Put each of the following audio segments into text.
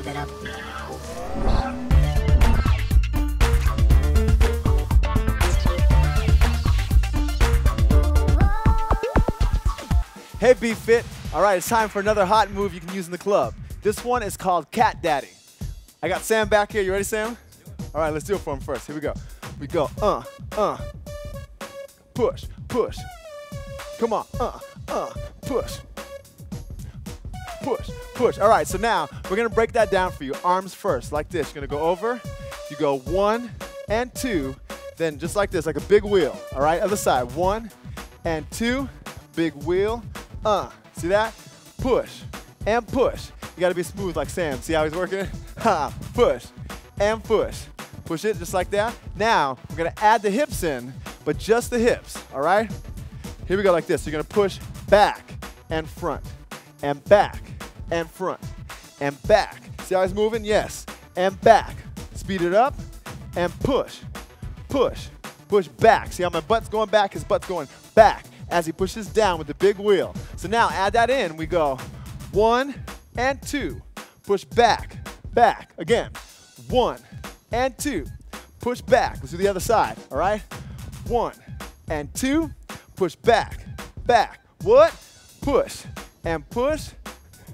pump it up. Hey, BeFit. All right, it's time for another hot move you can use in the club. This one is called Cat Daddy. I got Sam back here. You ready, Sam? All right, let's do it for him first. Here we go. We go, push, push. Come on, push. Push, push. All right, so now we're going to break that down for you. Arms first, like this. You're going to go over. You go one and two. Then just like this, like a big wheel. All right, other side. One and two. Big wheel. See that? Push and push. You got to be smooth like Sam. See how he's working? Ha, push and push. Push it just like that. Now we're going to add the hips in, but just the hips. All right? Here we go like this. You're going to push back and front. And back, and front, and back. See how he's moving? Yes. And back. Speed it up, and push, push, push back. See how my butt's going back? His butt's going back as he pushes down with the big wheel. So now add that in. We go one and two. Push back, back. Again, one and two. Push back. Let's do the other side, all right? One and two. Push back, back. What? Push. And push.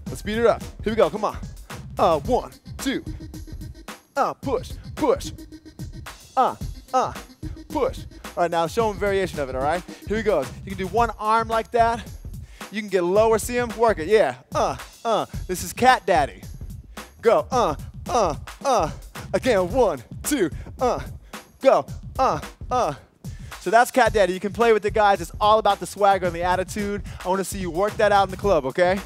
Let's speed it up. Here we go. Come on. One, two. Push, push. Push. All right, now show him a variation of it, all right? Here he goes. You can do one arm like that. You can get lower. See him? Work it. Yeah. This is Cat Daddy. Go. Again. One, two. Go. So that's Cat Daddy. You can play with the guys. It's all about the swagger and the attitude. I want to see you work that out in the club, okay?